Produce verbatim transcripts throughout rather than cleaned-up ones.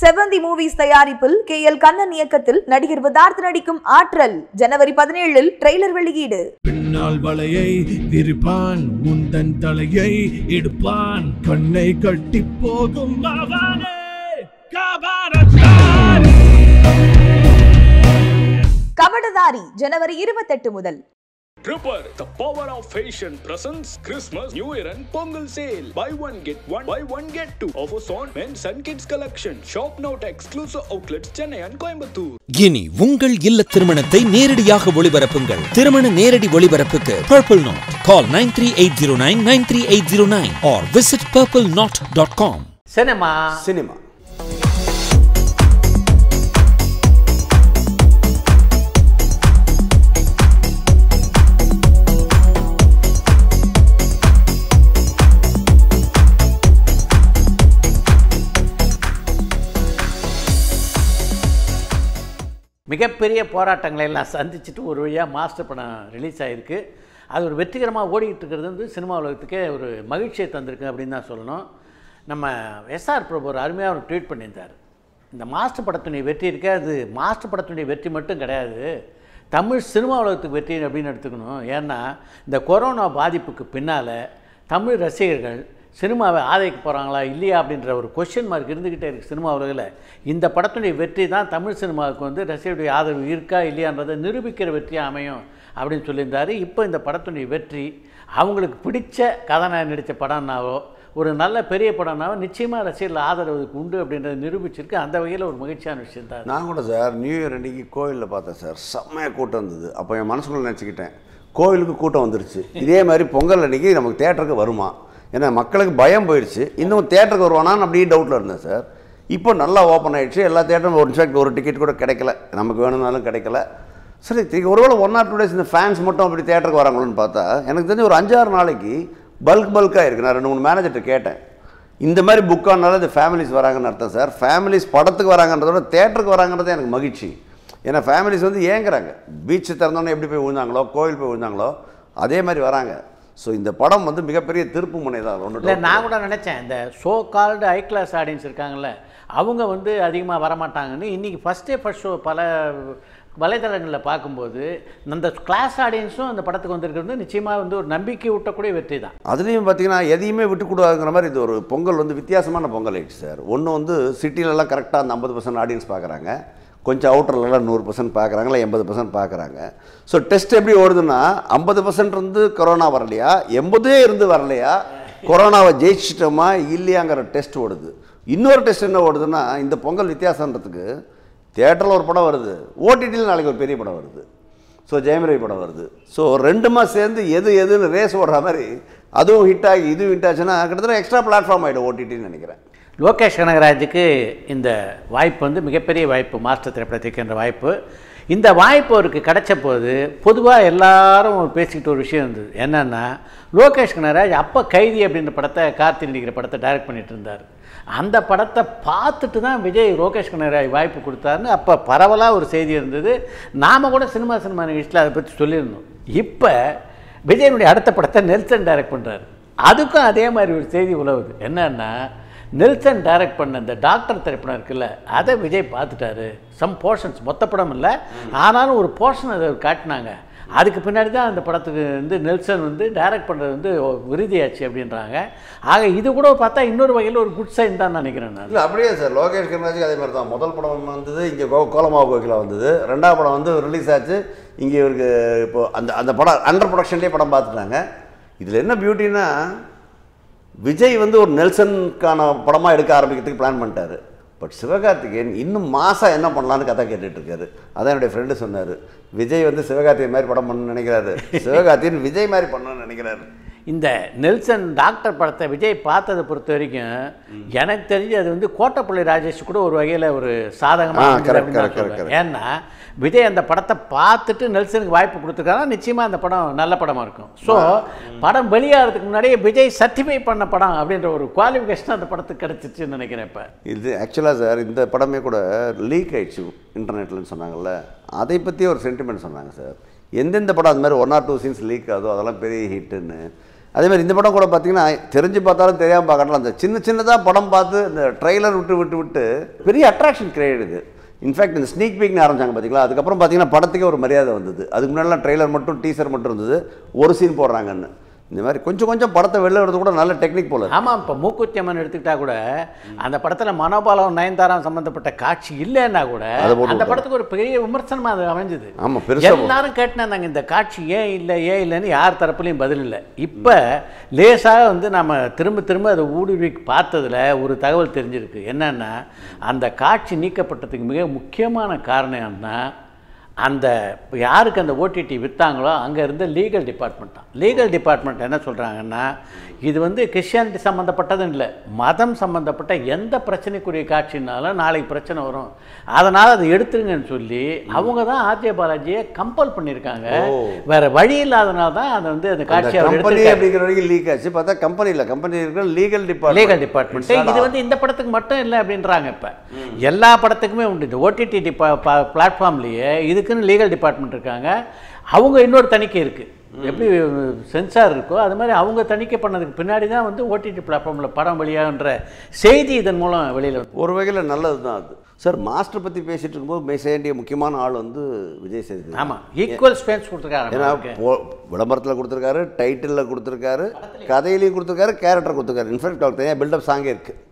செவந்தி மூவிஸ் தயாரிப்பில் K L Kannan இயக்கத்தில் நடிகர் விதார்த் நடிக்கும் ஆற்றல் ஜனவரி பதினேழில் ட்ரெய்லர் வெளியீடு. பின்னால் வலையை திருப்பான் முந்தன் தலையை எடுப்பான் கண்ணை கட்டி போகும் மாவானே கபாரத்தான். கபடதாரி ஜனவரி இருபத்தெட்டு முதல். Tripper, the power of fashion presents Christmas, New Year and Pongal sale. Buy one get one, buy one get two. Offers on men's and kids collection. Shop now at exclusive outlets Chennai and Coimbatore. இனி உங்கள் இல்ல திருமணத்தை நேரடியாக ஒளிபரப்புங்கள். திருமண நேரடி ஒளிபரப்புக்கு Purple Knot. Call nine three eight zero nine nine three eight zero nine or visit purple knot dot com. Cinema Cinema. மிகப்பெரிய போராட்டங்களை எல்லாம் சந்திச்சுட்டு ஒரு வழியாக மாஸ்டர் படம் ரிலீஸ் ஆகிருக்கு. அது ஒரு வெற்றிகரமாக ஓடிக்கிட்டு இருக்கிறது வந்து சினிமா உலகத்துக்கே ஒரு மகிழ்ச்சியை தந்திருக்கு அப்படின்னு தான் சொல்லணும். நம்ம எஸ்ஆர் பிரபு ஒரு அருமையாக ஒரு ட்வீட் பண்ணியிருந்தார். இந்த மாஸ்டர் படத்துடைய வெற்றி இருக்கு, அது மாஸ்டர் படத்துடைய வெற்றி மட்டும் கிடையாது, தமிழ் சினிமா உலகத்துக்கு வெற்றி அப்படின்னு எடுத்துக்கணும். ஏன்னா இந்த கொரோனா பாதிப்புக்கு பின்னால் தமிழ் ரசிகர்கள் சினிமாவை ஆதரிக்க போகிறாங்களா இல்லையா அப்படின்ற ஒரு கொஷின் மார்க் இருந்துக்கிட்டே இருக்குது சினிமா உலகில். இந்த படத்துடைய வெற்றி தான் தமிழ் சினிமாவுக்கு வந்து ரசிகருடைய ஆதரவு இருக்கா இல்லையான்றதை நிரூபிக்கிற வெற்றியாக அமையும் அப்படின்னு சொல்லியிருந்தார். இப்போ இந்த படத்துடைய வெற்றி அவங்களுக்கு பிடிச்ச கதாநாயகன் நடித்த படம்னாவோ ஒரு நல்ல பெரிய படம்னாவோ நிச்சயமாக ரசிகர்கள் ஆதரவுக்கு உண்டு அப்படின்றத நிரூபிச்சிருக்கு. அந்த வகையில் ஒரு மகிழ்ச்சியான விஷயம் தான். நான் கூட சார் நியூ இயர் அன்றைக்கி கோயிலில் பார்த்தேன் சார், செம்மையாக கூட்டம் இருந்தது. அப்போ என் மனசுக்குள்ளே நினச்சிக்கிட்டேன், கோயிலுக்கு கூட்டம் வந்துருச்சு, இதே மாதிரி பொங்கல் அன்றைக்கி நமக்கு தேட்டருக்கு வருமா, ஏன்னா மக்களுக்கு பயம் போயிடுச்சு, இன்னும் தேட்டருக்கு வருவானான்னு அப்படியே டவுட்டில் இருந்தேன் சார். இப்போ நல்லா ஓப்பன் ஆகிடுச்சு எல்லா தேட்டரும். ஒரு இன்ஃபேக்ட் ஒரு டிக்கெட் கூட கிடைக்கல, நமக்கு வேணும்னாலும் கிடைக்கல. சரி திருப்பி ஒருவேளை ஒன் ஆர் டூ டேஸ் இந்த ஃபேன்ஸ் மட்டும் அப்படி தேட்டருக்கு வராங்களோன்னு பார்த்தா எனக்கு தெரிஞ்சு ஒரு அஞ்சாறு நாளைக்கு பல்க் பல்காக இருக்குது. நான் ரெண்டு மூணு மேனேஜர்கிட்ட கேட்டேன், இந்த மாதிரி புக் ஆனாலும் இந்த ஃபேமிலிஸ் வராங்கன்னு அர்த்தம் சார். ஃபேமிலிஸ் படத்துக்கு வராங்கன்றதோட தேட்டருக்கு வராங்கன்றது எனக்கு மகிழ்ச்சி. ஏன்னா ஃபேமிலிஸ் வந்து ஏங்குறாங்க, பீச்சு திறந்தோன்னே எப்படி போய் விழுந்தாங்களோ கோயில் போய் விழுந்தாங்களோ அதே மாதிரி வராங்க. ஸோ இந்த படம் வந்து மிகப்பெரிய திருப்பு முனை தான். ஒன்று இல்லை, நான் கூட நினச்சேன் இந்த show called high class audience இருக்காங்கள்ல அவங்க வந்து அதிகமாக வரமாட்டாங்கன்னு. இன்றைக்கி ஃபஸ்ட்டே ஃபர்ஸ்ட் ஷோ பல வலைதளங்களில் பார்க்கும்போது அந்த கிளாஸ் ஆடியன்ஸும் அந்த படத்துக்கு வந்திருக்கிறது வந்து நிச்சயமாக வந்து ஒரு நம்பிக்கை ஊட்டக்கூடிய வெற்றி தான். அதுலேயும் பார்த்திங்கன்னா எதையுமே விட்டுக்கூடாதுங்கிற மாதிரி இது ஒரு பொங்கல் வந்து வித்தியாசமான பொங்கல் ஆகிடுச்சு சார். ஒன்று வந்து சிட்டிலெலாம் கரெக்டாக அந்த ஐம்பது பர்சன்ட் ஆடியன்ஸ் பார்க்குறாங்க, கொஞ்சம் அவுட்டர்லலாம் நூறு பர்சன்ட் பார்க்குறாங்களா எண்பது பர்சன்ட் பார்க்குறாங்க. ஸோ டெஸ்ட் எப்படி ஓடுதுன்னா ஐம்பது பர்சன்ட் இருந்து கொரோனா வரலையா எண்பதே இருந்து வரலையா கொரோனாவை ஜெயிச்சிட்டோமா இல்லையாங்கிற டெஸ்ட் ஓடுது. இன்னொரு டெஸ்ட் என்ன ஓடுதுன்னா இந்த பொங்கல் வித்தியாசன்றதுக்கு தியேட்டரில் ஒரு படம் வருது, ஓடிடியில் நாளைக்கு ஒரு பெரிய படம் வருது, ஸோ ஜெயம் ரவி படம் வருது. ஸோ ரெண்டுமா சேர்ந்து எது எதுன்னு ரேஸ் ஓடுற மாதிரி அதுவும் ஹிட் ஆகி இதுவும் ஹிட் ஆச்சுன்னா கிட்டத்தட்ட எக்ஸ்ட்ரா பிளாட்ஃபார்ம் ஆகிடும் ஓடிடின்னு நினைக்கிறேன். லோகேஷ் கனகராஜுக்கு இந்த வாய்ப்பு வந்து மிகப்பெரிய வாய்ப்பு, மாஸ்டர் திரைப்படத்துக்குன்ற வாய்ப்பு. இந்த வாய்ப்பு அவருக்கு கிடைச்ச போது பொதுவாக எல்லாரும் பேசிக்கிட்டு ஒரு விஷயம் இருந்தது, என்னென்னா லோகேஷ் கனகராஜ் அப்போ கைதி அப்படின்ற படத்தை கார்த்தி நடிக்கிற படத்தை டைரக்ட் பண்ணிகிட்டு இருந்தார். அந்த படத்தை பார்த்துட்டு தான் விஜய் லோகேஷ் கனகராஜ் வாய்ப்பு கொடுத்தாருன்னு அப்போ பரவலாக ஒரு செய்தி இருந்தது. நாம் கூட சினிமா சினிமா நிகழ்ச்சியில் அதை பற்றி சொல்லியிருந்தோம். இப்போ விஜயனுடைய அடுத்த படத்தை நெல்சன் டைரக்ட் பண்ணுறாரு, அதுக்கும் அதே மாதிரி ஒரு செய்தி உலவுது. என்னென்னா நெல்சன் டைரக்ட் பண்ண இந்த டாக்டர் திரைப்படம் இருக்குல்ல அதை விஜய் பார்த்துட்டாரு. சம் போர்ஷன்ஸ், மொத்த படம் இல்லை ஆனாலும் ஒரு போர்ஷன் அதை காட்டினாங்க. அதுக்கு பின்னாடி தான் அந்த படத்துக்கு வந்து நெல்சன் வந்து டைரக்ட் பண்ணுறது வந்து விருதியாச்சு அப்படின்றாங்க. ஆக இது கூட பார்த்தா இன்னொரு வகையில் ஒரு குட் சைன் தான் நினைக்கிறேன் நான். இல்லை அப்படியே சார், லோகேஷ் கனகராஜுக்கு அதே மாதிரி தான். முதல் படம் வந்தது இங்கே கோலமாவு கோகிலா வந்தது, ரெண்டாவது படம் வந்து ரிலீஸ் ஆச்சு இங்கே இவருக்கு. இப்போது அந்த அந்த படம் அண்டர் ப்ரொடக்ஷன்லேயே படம் பார்த்துட்டாங்க. இதில் என்ன பியூட்டின்னா விஜய் வந்து ஒரு நெல்சனுக்கான படமாக எடுக்க ஆரம்பிக்கிறதுக்கு பிளான் பண்ணிட்டாரு. பட் சிவகார்த்திகேயன் இன்னும் மாதம் என்ன பண்ணலான்னு கதை கேட்டுட்ருக்காரு. அதான் என்னுடைய ஃப்ரெண்டு சொன்னார், விஜய் வந்து சிவகார்த்திகேயன் மாதிரி படம் பண்ணணும்னு நினைக்கிறாரு, சிவகார்த்திகேயன் விஜய் மாதிரி பண்ணணும்னு நினைக்கிறாரு. இந்த நெல்சன் டாக்டர் படத்தை விஜய் பார்த்ததை பொறுத்த வரைக்கும் எனக்கு தெரிஞ்சு அது வந்து கோட்டப்பள்ளி ராஜேஷ் கூட ஒரு வகையில் ஒரு சாதகமாக. ஏன்னா விஜய் அந்த படத்தை பார்த்துட்டு நெல்சனுக்கு வாய்ப்பு கொடுத்துருக்காங்கன்னா நிச்சயமாக அந்த படம் நல்ல படமாக இருக்கும். ஸோ படம் வெளியாகிறதுக்கு முன்னாடியே விஜய் சர்டிஃபை பண்ண படம் அப்படின்ற ஒரு குவாலிஃபிகேஷன் அந்த படத்துக்கு கிடச்சிச்சுன்னு நினைக்கிறேன். இப்போ இது ஆக்சுவலாக சார் இந்த படமே கூட லீக் ஆகிடுச்சு இன்டர்நெட்லன்னு சொன்னாங்கல்ல, அதை பற்றி ஒரு சென்டிமெண்ட் சொன்னாங்க சார். எந்தெந்த படம் அது மாதிரி one or two scenes leak ஆகுதோ அதெல்லாம் பெரிய ஹிட்டுன்னு. அதேமாதிரி இந்த படம் கூட பார்த்தீங்கன்னா தெரிஞ்சு பார்த்தாலும் தெரியாமல் பார்க்கலாம். அந்த சின்ன சின்னதாக படம் பார்த்து இந்த ட்ரெய்லர் விட்டு விட்டு விட்டு பெரிய அட்ராக்ஷன் கிரியேட் இது. இன்ஃபேக்ட் இந்த ஸ்னீக் பீக்னு ஆரம்பிச்சாங்க பார்த்தீங்களா, அதுக்கப்புறம் பார்த்தீங்கன்னா படத்துக்கே ஒரு மரியாதை வந்தது. அதுக்கு முன்னாடிலாம் ட்ரெய்லர் மட்டும் டீசர் மட்டும் இருந்தது, ஒரு சீன் போடுறாங்கன்னு. இந்த மாதிரி கொஞ்சம் கொஞ்சம் படத்தை வெளில எடுத்து கூட நல்ல டெக்னிக் போல. ஆமாம், இப்போ மூக்குத்தியம்மன் எடுத்துக்கிட்டா கூட அந்த படத்தில் மனோபாலம் நயன்தாராம் சம்மந்தப்பட்ட காட்சி இல்லைன்னா கூட அந்த படத்துக்கு ஒரு பெரிய விமர்சனமாக அது அமைஞ்சது. ஆமாம், பெரிய எல்லாரும் கேட்டினாங்க இந்த காட்சி ஏன் இல்லை ஏன் இல்லைன்னு, யார் தரப்புலையும் பதில் இல்லை. இப்போ லேசாக வந்து நம்ம திரும்ப திரும்ப அதை ஊடுருவி பார்த்ததில் ஒரு தகவல் தெரிஞ்சிருக்கு. என்னென்னா அந்த காட்சி நீக்கப்பட்டதுக்கு மிக முக்கியமான காரணம் என்னன்னா அந்த யாருக்கு அந்த ஓடிடி விற்றாங்களோ அங்கே இருந்த லீகல் டிபார்ட்மெண்ட் தான். லீகல் டிபார்ட்மெண்ட் என்ன சொல்கிறாங்கன்னா இது வந்து கிறிஸ்டியானிட்டி சம்மந்தப்பட்டதுன்னு இல்லை, மதம் சம்மந்தப்பட்ட எந்த பிரச்சனைக்குரிய காட்சினாலும் நாளைக்கு பிரச்சனை வரும், அதனால் அதை எடுத்துருங்கன்னு சொல்லி அவங்க தான் ஆர்ஜே பாலாஜியை கம்பல் பண்ணியிருக்காங்க. வேறு வழி இல்லாதனால தான் அதை வந்து அந்த காட்சியை அப்படிங்கிற வரைக்கும் லீக் ஆச்சு. பார்த்தா கம்பெனி இல்லை, கம்பெனி இருக்கிற லீகல் டிபார்ட் லீகல் டிபார்ட்மெண்ட்டு இது வந்து இந்த படத்துக்கு மட்டும் இல்லை அப்படின்றாங்க. இப்போ எல்லா படத்துக்குமே உண்டு, இந்த ஓடிடி டிபா பிளாட்ஃபார்ம்லேயே இதுக்குன்னு லீகல் டிபார்ட்மெண்ட் இருக்காங்க. அவங்க இன்னொரு தணிக்கை இருக்குது, எப்படி சென்சார் இருக்கோ அது மாதிரி அவங்க தணிக்கை பண்ணதுக்கு பின்னாடி தான் வந்து ஓடிடி பிளாட்ஃபார்மில் படம் வெளியாகின்ற செய்தி இதன் மூலம் வெளியில் வரும். ஒரு வகையில் நல்லது தான் அது. சார், மாஸ்டர் பற்றி பேசிகிட்டு இருக்கும்போது பேச வேண்டிய முக்கியமான ஆள் வந்து விஜய் சேதுபதி. ஆமாம், ஈக்குவல் ஸ்பேஸ் கொடுத்துருக்காரு. ஏன்னா விளம்பரத்தில் கொடுத்துருக்காரு, டைட்டிலில் கொடுத்துருக்காரு, கதையிலையும் கொடுத்துருக்காரு, கேரக்டர் கொடுத்துருக்காரு. இன்ஃபேக்ட் அவருக்கு தனியாக பில்டப் சாங்கே இருக்குது.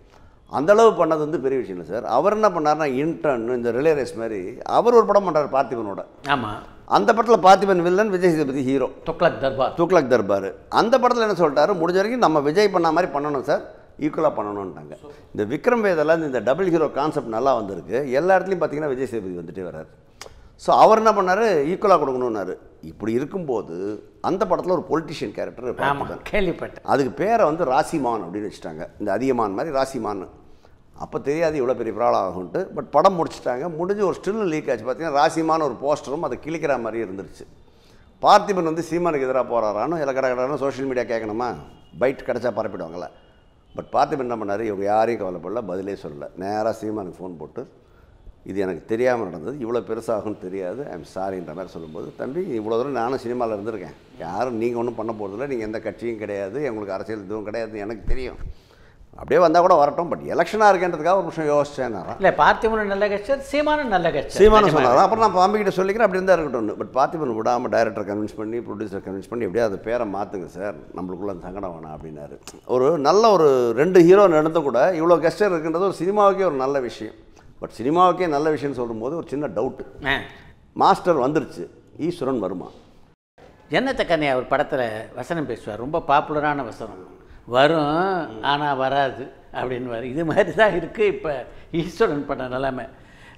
அந்தளவு பண்ணது வந்து பெரிய விஷயம் இல்லை சார். அவர் என்ன பண்ணார்னா இன்டர்ன் இந்த ரிலே ரேஸ் மாதிரி அவர் ஒரு படம் பண்ணுறாரு பார்த்திபனோட. ஆமாம், அந்த படத்தில் பார்த்திபன் வில்லன், விஜய் சேதுபதி ஹீரோ. துக்ளக் தர்பார் துக்ளக் தர்பார் அந்த படத்தில் என்ன சொல்லிட்டாரு, முடிஞ்ச வரைக்கும் நம்ம விஜய் பண்ண மாதிரி பண்ணணும் சார், ஈக்குவலாக பண்ணணும்ட்டாங்க. இந்த விக்ரம் வேதெல்லாம் இந்த டபுள் ஹீரோ கான்செப்ட் நல்லா வந்திருக்கு. எல்லா இடத்துலையும் பார்த்தீங்கன்னா விஜய் சேதுபதி வந்துட்டே வர்றாரு. ஸோ அவர் என்ன பண்ணார், ஈக்குவலாக கொடுக்கணும்னாரு. இப்படி இருக்கும்போது அந்த படத்தில் ஒரு பொலிட்டிஷியன் கேரக்டர் கேள்விப்பட்டேன், அதுக்கு பேரை வந்து ராசிமான் அப்படின்னு வச்சுட்டாங்க. இந்த அதிகமான் மாதிரி ராசிமான். அப்போ தெரியாது இவ்வளோ பெரிய ப்ராப்ளம் ஆகும்ட்டு. பட் படம் முடிச்சுட்டாங்க, முடிஞ்சு ஒரு ஸ்டில் லீக் ஆச்சு. பார்த்தீங்கன்னா ராசிமான ஒரு போஸ்டரும் அதை கிழிக்கிற மாதிரி இருந்துருச்சு. பார்த்திபன் வந்து சீமானுக்கு எதிராக போகிறாரானோ எல்லா கடை சோஷியல் மீடியா கேட்கணுமா, பைட் கிடச்சா பரப்பிடுவாங்களே. பட் பார்த்திபன் என்ன பண்ணார், இவங்க யாரையும் கவலைப்படல, பதிலே சொல்லலை, நேராக சீமானுக்கு ஃபோன் போட்டு இது எனக்கு தெரியாமல் நடந்தது, இவ்வளோ பெருசாகும்னு தெரியாது, ஐ எம் சாரின்ற மாதிரி சொல்லும்போது, தம்பி இவ்வளோ தூரம் நானும் சினிமாவில் இருந்திருக்கேன், யாரும் நீங்கள் ஒன்றும் பண்ண போகிறதில்ல, நீங்கள் எந்த கட்சியும் கிடையாது, எங்களுக்கு அரசியல் இதுவும் கிடையாது, எனக்கு தெரியும், அப்படியே வந்தால் கூட வரட்டும், பட் எலெக்ஷனாக இருக்கேன்றதுக்காக ஒரு நிமிஷம் யோசிச்சேன். இல்லை, பார்த்திபன் நல்ல கட்சர், சீமானும் நல்ல கட்சர், சீமானும் சொன்னார். அப்புறம் நான் பாம்பிக்கிட்ட சொல்லிக்கிறேன், அப்படி இருந்தால் இருக்கட்டும்னு. பட் பார்த்திபன் விடாமல் டேரக்டர் கன்வின்ஸ் பண்ணி ப்ரொடியூசர் கன்வின்ஸ் பண்ணி எப்படியா அதை பேரை மாற்றுங்க சார், நம்மளுக்குள்ள அந்த சங்கடம் வேணாம் அப்படின்னாரு. ஒரு நல்ல ஒரு ரெண்டு ஹீரோ நடந்து கூட இவ்வளோ கெஸ்டர் இருக்குன்றது ஒரு சினிமாவுக்கே ஒரு நல்ல விஷயம். பட் சினிமாவுக்கே நல்ல விஷயம்னு சொல்லும்போது ஒரு சின்ன டவுட்டு, மாஸ்டர் வந்துருச்சு, ஈஸ்வரன் வருமா? ஜன்னத்த கன்னியா ஒரு படத்தில் வசனம் பேசுவார், ரொம்ப பாப்புலரான வசனம், வரும் ஆனால் வராது அப்படின்வார். இது மாதிரி தான் இருக்குது இப்போ ஈஸ்வரன் பண்ண நிலைமை.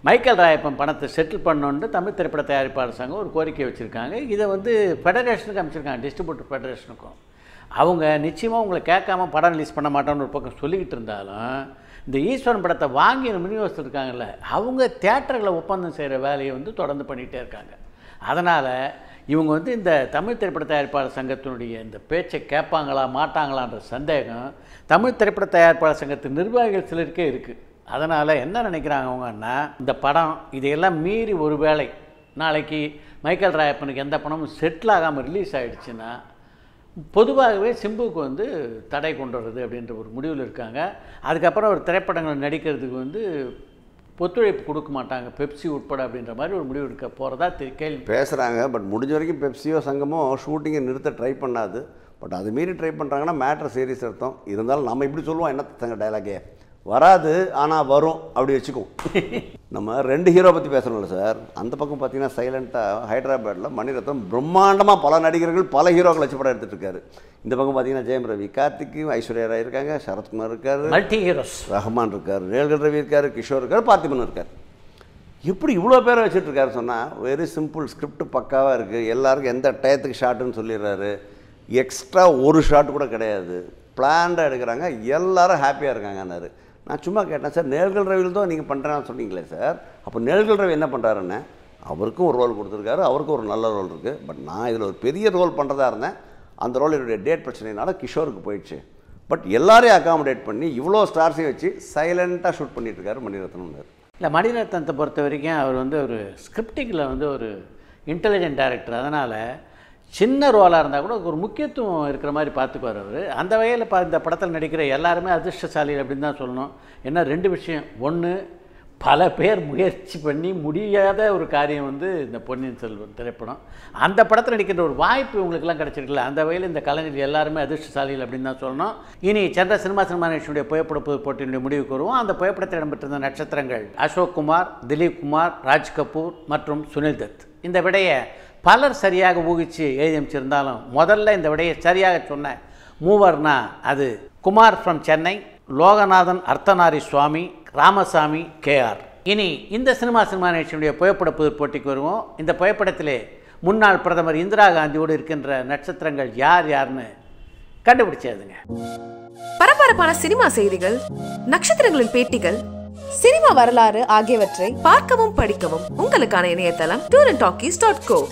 மைக்கேல் ராயப்பன் பணத்தை செட்டில் பண்ணோன்னு தமிழ் திரைப்பட தயாரிப்பாளர் சங்கம் ஒரு கோரிக்கை வச்சுருக்காங்க. இதை வந்து ஃபெடரேஷனுக்கு அனுப்பிச்சிருக்காங்க, டிஸ்ட்ரிபியூட்டர் ஃபெடரேஷனுக்கும். அவங்க நிச்சயமாக உங்களை கேட்காம படம் ரிலீஸ் பண்ண மாட்டோம்னு ஒரு பக்கம் சொல்லிக்கிட்டு இருந்தாலும் இந்த ஈஸ்வரன் படத்தை வாங்கி மினிவர்ஸ் இருக்காங்கள்ல, அவங்க தியேட்டர்களை ஒப்பந்தம் செய்கிற வேலையை வந்து தொடர்ந்து பண்ணிகிட்டே இருக்காங்க. அதனால் இவங்க வந்து இந்த தமிழ் திரைப்பட தயாரிப்பாளர் சங்கத்தினுடைய இந்த பேச்சை கேட்பாங்களா மாட்டாங்களான்ற சந்தேகம் தமிழ் திரைப்பட தயாரிப்பாளர் சங்கத்து நிர்வாகிகள் சிலருக்கே இருக்குது. அதனால் என்ன நினைக்கிறாங்க அவங்கன்னா, இந்த படம் இதையெல்லாம் மீறி ஒரு வேளை நாளைக்கு மைக்கேல் ராயப்பனுக்கு எந்த படமும் செட்டில் ஆகாமல் ரிலீஸ் ஆகிடுச்சுன்னா பொதுவாகவே சிம்புவுக்கு வந்து தடை கொண்டு வர்றது அப்படின்ற ஒரு முடிவில் இருக்காங்க. அதுக்கப்புறம் ஒரு திரைப்படங்கள் நடிக்கிறதுக்கு வந்து ஒத்துழைப்பு கொடுக்க மாட்டாங்க பெப்சி உட்பட அப்படின்ற மாதிரி ஒரு முடிவு எடுக்க போகிறதா கேள்வி பேசுகிறாங்க. பட் முடிஞ்ச வரைக்கும் பெப்சியோ சங்கமோ ஷூட்டிங்கை நிறுத்த ட்ரை பண்ணாது. பட் அது மீறி ட்ரை பண்ணுறாங்கன்னா மேட்டர் சீரியஸ் அர்த்தம். இருந்தாலும் நம்ம இப்படி சொல்லுவோம், என்ன தங்க டைலாகே, வராது ஆனால் வரும் அப்படி வச்சுக்குவோம். நம்ம ரெண்டு ஹீரோ பற்றி பேசுகிறோம்ல சார், அந்த பக்கம் பார்த்தீங்கன்னா சைலண்ட்டாக ஹைதராபாத்தில் மணி ரத்னம் பிரம்மாண்டமாக பல நடிகர்கள் பல ஹீரோக்கள் வச்சு படம் எடுத்துகிட்டு இருக்காரு. இந்த பக்கம் பார்த்தீங்கன்னா ஜெயம் ரவி கார்த்திக், ஐஸ்வர்யா ராய் இருக்காங்க, சரத்குமார் இருக்கார், மல்டி ஹீரோஸ் ரஹ்மான் இருக்கார், ரேல்கள் ரவி இருக்கார், கிஷோர் இருக்கார், பார்த்திபன் இருக்கார். இப்படி இவ்வளோ பேரை வச்சுட்டு இருக்காரு சொன்னால் வெரி சிம்பிள், ஸ்கிரிப்ட் பக்காவாக இருக்குது, எல்லாருக்கும் எந்த டயத்துக்கு ஷாட்டுன்னு சொல்லிடுறாரு, எக்ஸ்ட்ரா ஒரு ஷாட் கூட கிடையாது, பிளான்டாக எடுக்கிறாங்க, எல்லாரும் ஹாப்பியாக இருக்காங்கன்னாரு. நான் சும்மா கேட்டேன், சார் நேல்கள் ரவியில் தான் நீங்கள் பண்ணுறேன்னு சொன்னீங்களே சார், அப்போ நேல்கள் ரவி என்ன பண்ணுறாருன்னு, அவருக்கும் ஒரு ரோல் கொடுத்துருக்காரு, அவருக்கும் ஒரு நல்ல ரோல் இருக்குது, பட் நான் இதில் ஒரு பெரிய ரோல் பண்ணுறதா இருந்தேன், அந்த ரோல் என்னுடைய டேட் பிரச்சனைனால கிஷோருக்கு போயிடுச்சு. பட் எல்லாரையும் அகாமடேட் பண்ணி இவ்வளோ ஸ்டார்ஸையும் வச்சு சைலண்ட்டாக ஷூட் பண்ணிட்டுருக்காரு மணிரத்னம்னார். இல்லை, மணிரத்னத்தை பொறுத்த வரைக்கும் அவர் வந்து ஒரு ஸ்கிரிப்டிங்கில் வந்து ஒரு இன்டெலிஜென்ட் டேரக்டர். அதனால் சின்ன ரோலாக இருந்தால் கூட ஒரு முக்கியத்துவம் இருக்கிற மாதிரி பார்த்துக்குவார் அவர். அந்த வகையில் இப்போ இந்த படத்தில் நடிக்கிற எல்லாருமே அதிர்ஷ்டசாலி அப்படின்னு தான் சொல்லணும். ஏன்னா ரெண்டு விஷயம், ஒன்று பல பேர் முயற்சி பண்ணி முடியாத ஒரு காரியம் வந்து இந்த பொன்னியின் செல்வன் திரைப்படம், அந்த படத்தில் நடிக்கின்ற ஒரு வாய்ப்பு இவங்களுக்கெல்லாம் கிடச்சிருக்கல. அந்த வகையில் இந்த கலைஞர்கள் எல்லாருமே அதிர்ஷ்டசாலிகள் அப்படின்னு தான் சொல்லணும். இனி சென்ற சினிமா சினிமா நிகழ்ச்சியினுடைய புகைப்படப்பு போட்டியினுடைய முடிவுக்கு வருவோம். அந்த புகைப்படத்தில் இடம்பெற்றிருந்த நட்சத்திரங்கள் அசோக் குமார், திலீப் குமார், ராஜ் கபூர் மற்றும் சுனில் தத். இந்த விடையை பலர் சரியாக ஊகிச்சு எழுதி அமைச்சிருந்தாலும் முதல்ல இந்த விடையை சரியாக சொன்ன மூவர்னா அது குமார் ஃப்ரம் சென்னை, லோகநாதன் அர்த்தநாரி சுவாமி, ராமசாமி கேஆர். இனி இந்த சினிமா சினிமா நிகழ்ச்சியினுடைய புகைப்பட புதிர் போட்டிக்கு வருவோம். இந்த புகைப்படத்திலே முன்னாள் பிரதமர் இந்திரா காந்தியோடு இருக்கின்ற நட்சத்திரங்கள் யார் யார்னு கண்டுபிடிச்சாதுங்க. பரபரப்பான சினிமா செய்திகள், நட்சத்திரங்களின் பேட்டிகள், சினிமா வரலாறு ஆகியவற்றை பார்க்கவும் படிக்கவும் உங்களுக்கான இணையதளம் tour and talkies dot com.